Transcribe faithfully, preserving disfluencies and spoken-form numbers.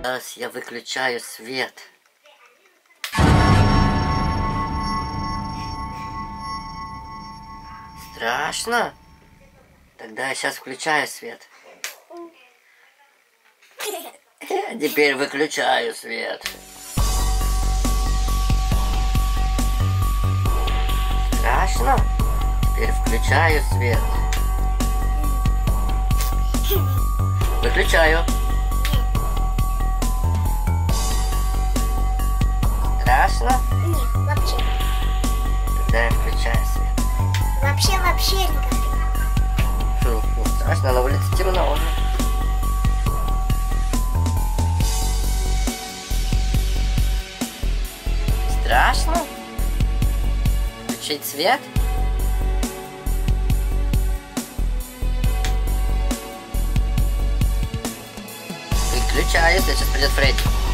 Сейчас я выключаю свет. Страшно? Тогда я сейчас включаю свет. Теперь выключаю свет. Страшно? Теперь включаю свет. Выключаю. Страшно? Нет, вообще. Тогда я включаю свет. Вообще, вообще никак. Хм, не страшно, на улице темно уже. Страшно? Включить свет? Выключаю, если сейчас придет Фредди.